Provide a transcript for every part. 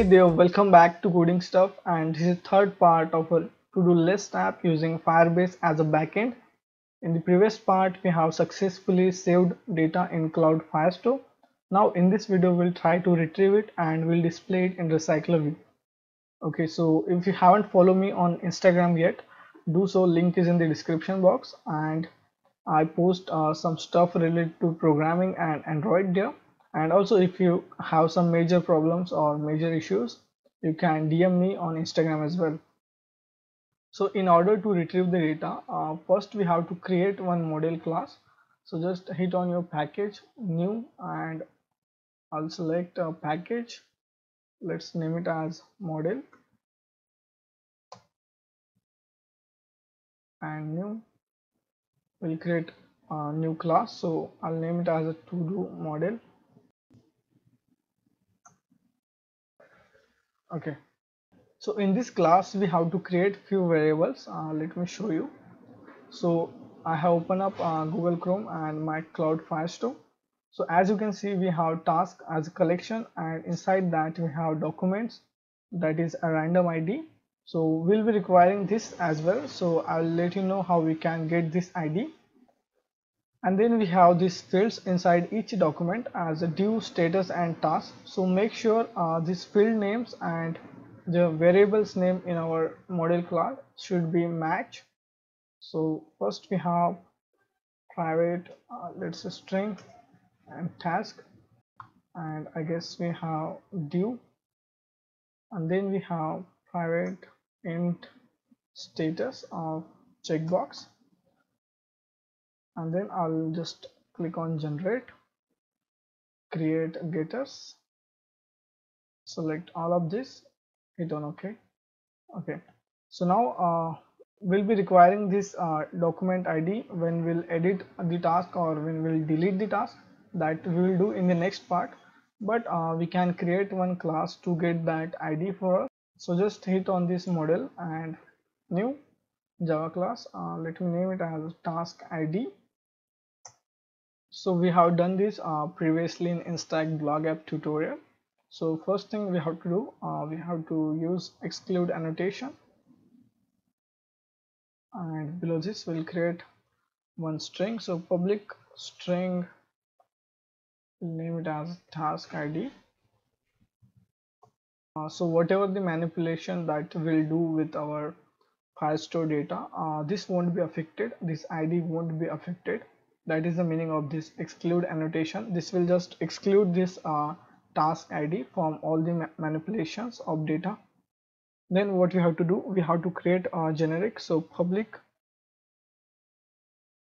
Hey there, welcome back to Coding Stuff, and this is third part of our to-do list app using Firebase as a backend. In the previous part, we have successfully saved data in Cloud Firestore. Now in this video, we'll try to retrieve it and we'll display it in RecyclerView. Okay, so if you haven't followed me on Instagram yet, do so. Link is in the description box, and I post some stuff related to programming and Android there. And also, if you have some major problems or major issues, you can DM me on Instagram as well. So in order to retrieve the data, first we have to create one model class. So just hit on your package, new, and I'll select a package. Let's name it as model and new. We'll create a new class. So I'll name it as a to-do model. Okay, so in this class we have to create few variables. Let me show you. So I have opened up Google Chrome and my Cloud Firestore. So as you can see, we have task as a collection, and inside that we have documents, that is a random ID. So we'll be requiring this as well. So I'll let you know how we can get this ID. And then we have these fields inside each document as a due, status, and task. So make sure these field names and the variables name in our model class should be matched. So first we have private, let's say string and task, and I guess we have due, and then we have private int status of checkbox. And then I'll just click on generate, create getters, select all of this, hit on OK. Okay, so now we'll be requiring this document ID when we'll edit the task or when we'll delete the task. That we will do in the next part, but we can create one class to get that ID for us. So just hit on this model and new Java class. Let me name it as task ID. So we have done this previously in Instagram blog app tutorial. So first thing we have to do, we have to use exclude annotation, and below this we'll create one string. So public string, name it as task ID. So whatever the manipulation that we'll do with our Firestore data, this won't be affected. This ID won't be affected. That is the meaning of this exclude annotation. This will just exclude this task ID from all the manipulations of data. Then what we have to do, we have to create a generic. So public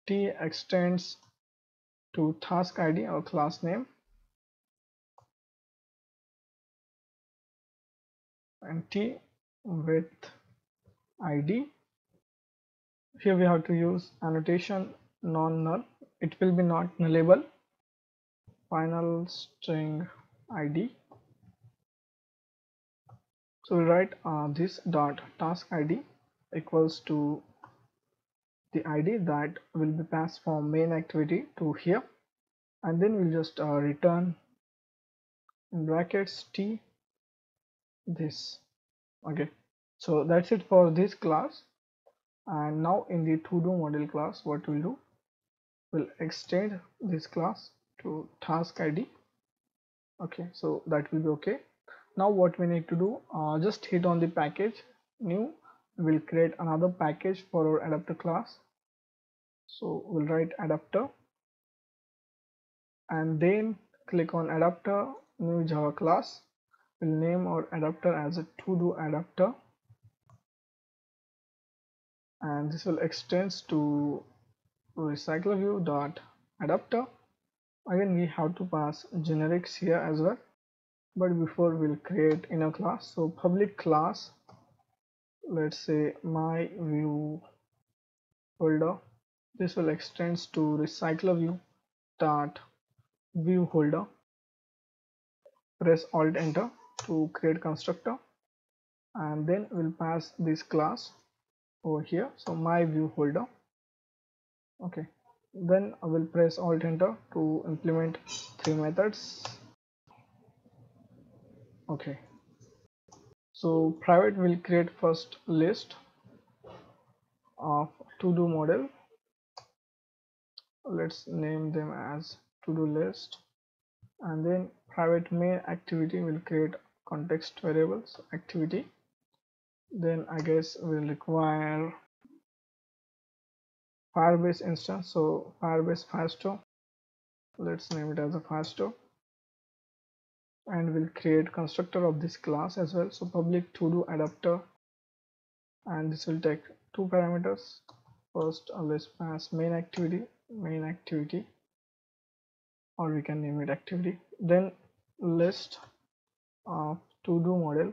T extends to task ID or class name, and T with ID. Here we have to use annotation non-null. It will be not nullable. Final string ID. So we write this dot task ID equals to the ID that will be passed from main activity to here, and then we'll just return in brackets T this. Okay. So that's it for this class. And now in the to-do model class, what we'll do, we'll extend this class to task ID. Okay, so that will be okay. Now what we need to do, just hit on the package, new. We'll create another package for our adapter class. So we'll write adapter, and then click on adapter, new Java class. We'll name our adapter as a to-do adapter. And this will extend to RecyclerView.adapter. Again, we have to pass generics here as well. But before, we'll create inner class. So public class, let's say MyViewHolder. This will extend to RecyclerView.viewHolder. Press Alt Enter to create constructor, and then we'll pass this class over here. So MyViewHolder. Okay, then I will press Alt Enter to implement three methods. Okay, So private will create first list of to-do model. Let's name them as to-do list, and then private main activity will create context variables activity. Then I guess we'll require Firebase instance, so Firebase Firestore. Let's name it as a Firestore, and we'll create constructor of this class as well. So public to-do adapter, and this will take two parameters. First, let's pass main activity, or we can name it activity. Then list of to-do model,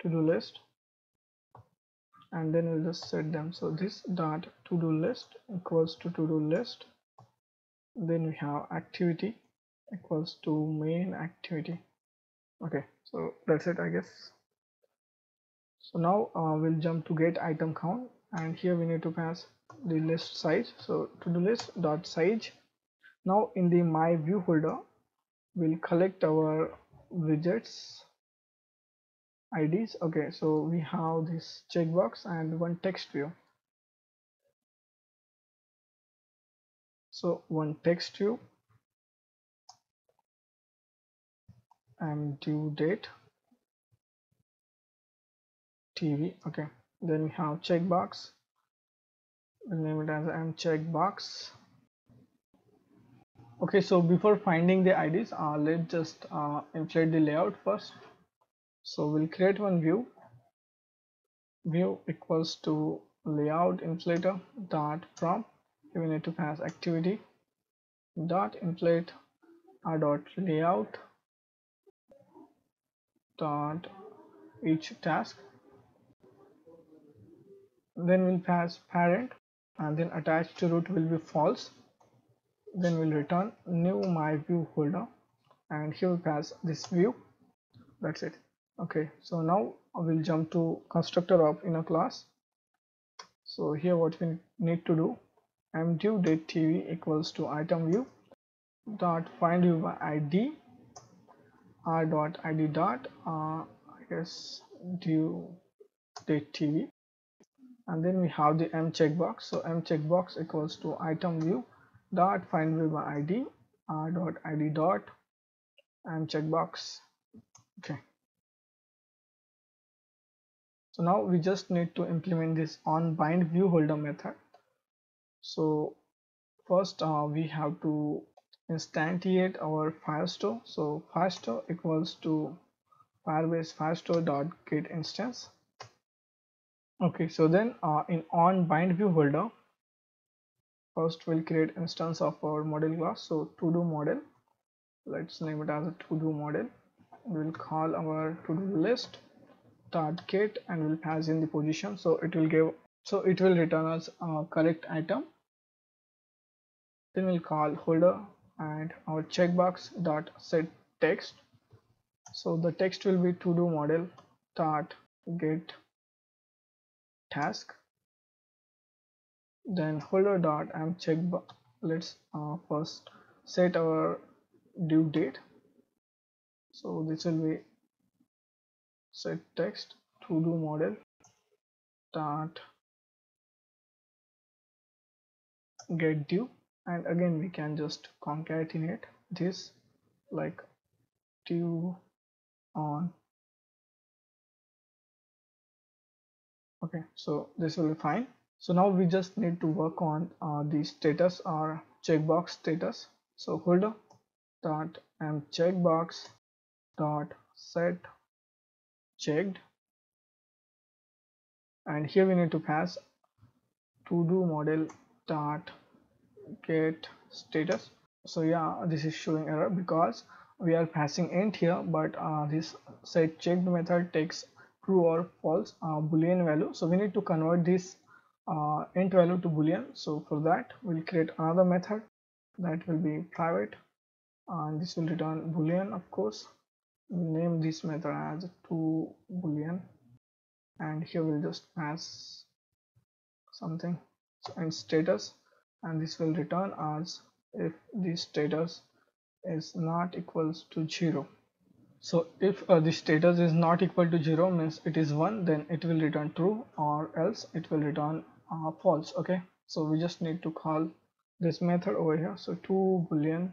to-do list, and then we'll just set them. So this dot to-do list equals to to-do list. Then we have activity equals to main activity. Okay, so that's it, I guess. So now we'll jump to get item count, and here we need to pass the list size. So to-do list dot size. Now in the my view holder, we'll collect our widgets IDs. Okay, so we have this checkbox and one text view. So one text view and due date TV. Okay, then we have checkbox. We'll name it as M checkbox. Okay, so before finding the IDs, let's just inflate the layout first. So we'll create one view. View equals to LayoutInflater dot from. Here we need to pass activity dot inflate dot layout dot each task. Then we'll pass parent, and then attached to root will be false. Then we'll return new my view holder, and here we'll pass this view. That's it. Okay, so now we'll jump to constructor of inner class. So here what we need to do, mDueDateTV equals to item view dot findViewById r dot id dot I guess DueDateTV, and then we have the m checkbox. So m checkbox equals to item view dot findViewById r dot id dot m checkbox. Okay. So now we just need to implement this onBindViewHolder method. So first we have to instantiate our Firestore. So Firestore equals to Firebase Firestore dot get instance. Okay, so then in onBindViewHolder, first we'll create instance of our model class. So to-do model. Let's name it as a to-do model. We'll call our to-do list dot get, and we'll pass in the position, so it will give, so it will return us correct item. Then we'll call holder and our checkbox dot set text. So the text will be to do model dot get task. Then holder dot am checkbox. Let's first set our due date. So this will be set text to do model dot get due, and again we can just concatenate this like due on. Okay, so this will be fine. So now we just need to work on the status or checkbox status. So holder dot m checkbox dot set checked, and here we need to pass to do model dot get status. So yeah, this is showing error because we are passing int here, but this set checked method takes true or false boolean value. So we need to convert this int value to boolean. So for that we'll create another method that will be private, and this will return boolean. Of course, we'll name this method as to boolean, and here we'll just pass something. So, and status, and this will return as if the status is not equals to 0. So if the status is not equal to 0, means it is 1, then it will return true, or else it will return false. Okay, so we just need to call this method over here. So to boolean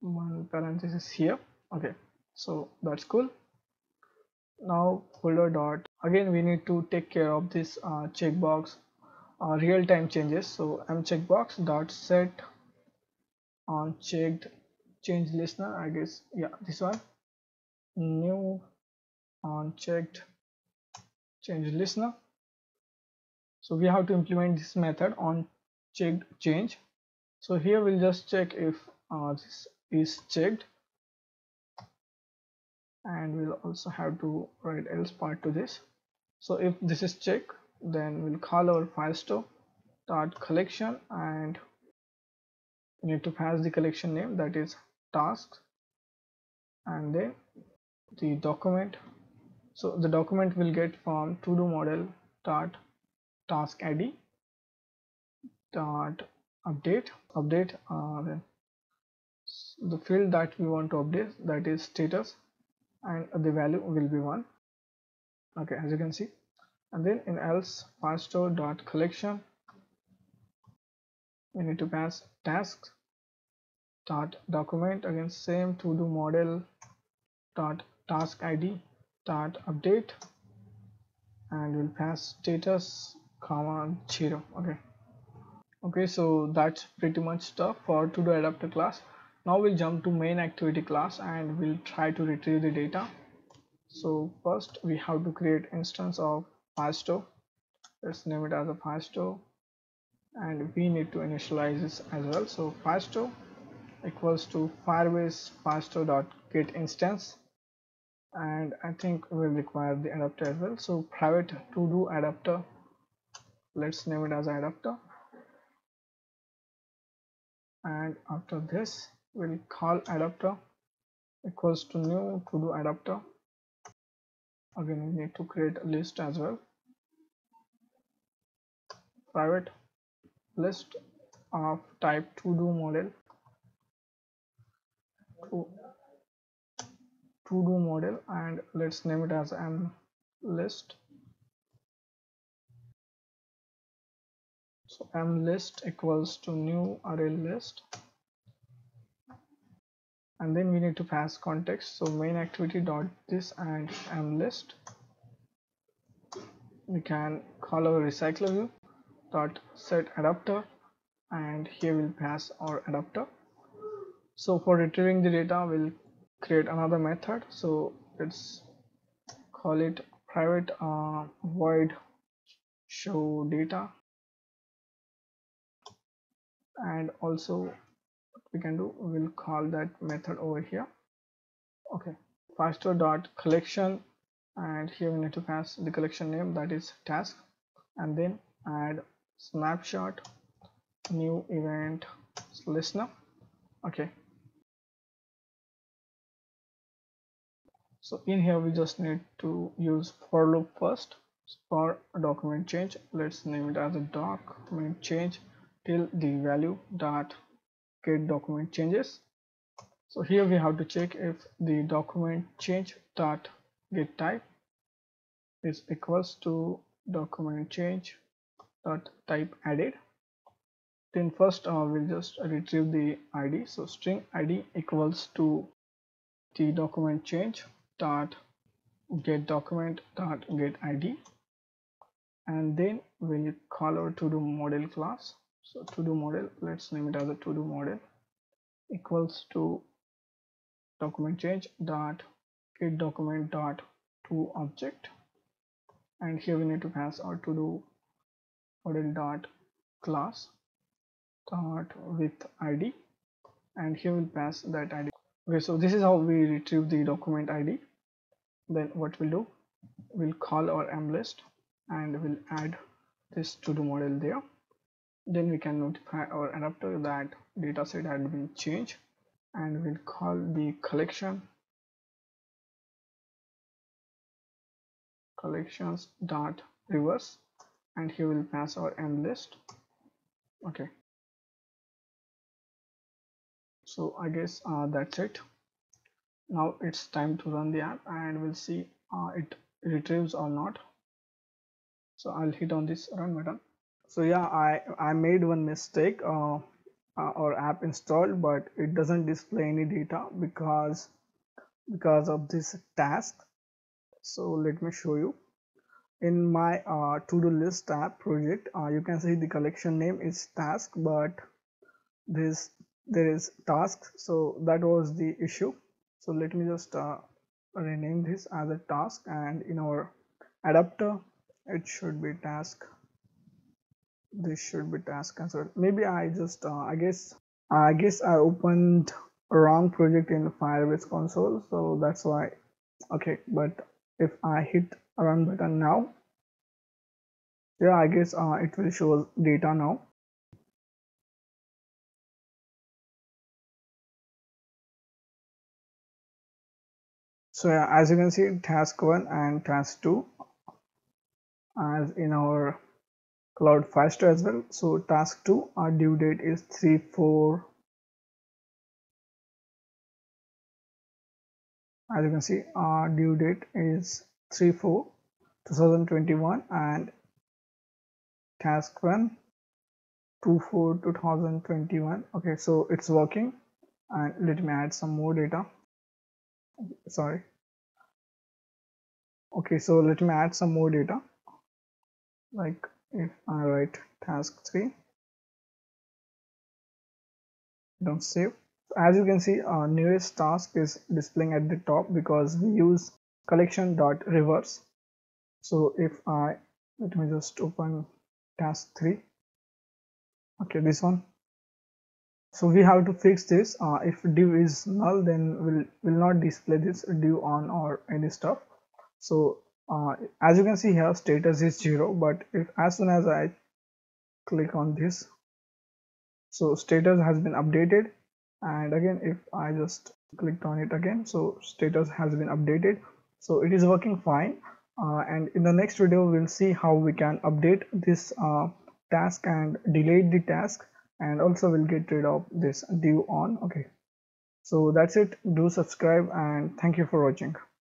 one parenthesis here. Okay, so that's cool. Now folder dot, again we need to take care of this checkbox real-time changes. So m checkbox dot set on checked change listener, I guess, yeah, this one, new unchecked change listener. So we have to implement this method on checked change. So here we'll just check if this is checked, and we'll also have to write else part to this. So if this is checked, then we'll call our Firestore dot collection, and we need to pass the collection name, that is tasks, and then the document. So the document will get from to do model dot task ID dot update then the field that we want to update, that is status, and the value will be 1. Okay, as you can see. And then in else Firestore dot collection, we need to pass tasks dot document, again same to do model dot task ID dot update, and we'll pass status comma 0. Okay, so that's pretty much stuff for to do adapter class. Now we'll jump to main activity class and we'll try to retrieve the data. So first we have to create instance of Firestore. Let's name it as a Firestore, and we need to initialize this as well. So Firestore equals to Firebase Firestore dot get instance, and I think we'll require the adapter as well. So private to do adapter, let's name it as adapter, and after this we'll call adapter equals to new to do adapter. Again we need to create a list as well, private list of type to do model to do model, and let's name it as m list. So m list equals to new array list, and then we need to pass context. So main activity dot this and m list. We can call our RecyclerView dot set adapter, and here we'll pass our adapter. So for retrieving the data, we'll create another method. So let's call it private void show data, and also what we can do, we'll call that method over here. Okay, Firestore dot collection, and here we need to pass the collection name, that is task, and then add snapshot new event listener. Okay, so in here we just need to use for loop first. For a document change, let's name it as a document change till the value dot get document changes. So here we have to check if the document change dot get type is equals to document change dot type added. Then first we'll just retrieve the ID. So string ID equals to the document change dot get document dot get ID, and then we'll call our to do model class. So to do model, let's name it as a to do model equals to document change dot get document dot to object, and here we need to pass our to do model dot class dot with ID, and here we'll pass that ID. Okay, so this is how we retrieve the document ID. Then what we'll do, we'll call our m list and we'll add this to do model there. Then we can notify our adapter that dataset had been changed, and we'll call the collections dot reverse, and here we'll pass our m list. Okay, So I guess that's it. Now it's time to run the app, and we'll see it retrieves or not. So I'll hit on this run button. So yeah, I made one mistake. Our app installed, but it doesn't display any data because of this task. So let me show you. In my to-do list app project, you can see the collection name is task, but there is tasks. So that was the issue. So let me just rename this as a task, and in our adapter it should be task. This should be task as well. Maybe I just I guess I opened wrong project in the Firebase console, so that's why. Okay, but if I hit run button now, yeah, I guess it will show data now. So yeah, as you can see, task 1 and task 2 as in our Cloud Firestore as well. So task 2, our due date is 3/4. As you can see, our due date is 3/4, 2021, and task 1, 2/4, 2021. Okay, so it's working, and let me add some more data. So let me add some more data. Like, if I write task 3, don't save. As you can see, our newest task is displaying at the top because we use collection.reverse. So if I, let me just open task 3. Okay, this one. So we have to fix this. If div is null, then we'll not display this div on or any stuff. So as you can see here, status is 0, but if as soon as I click on this, so status has been updated, and again if I just clicked on it again, so status has been updated. So it is working fine, and in the next video we'll see how we can update this task and delete the task, and also we'll get rid of this div on. Okay, so that's it. Do subscribe, and thank you for watching.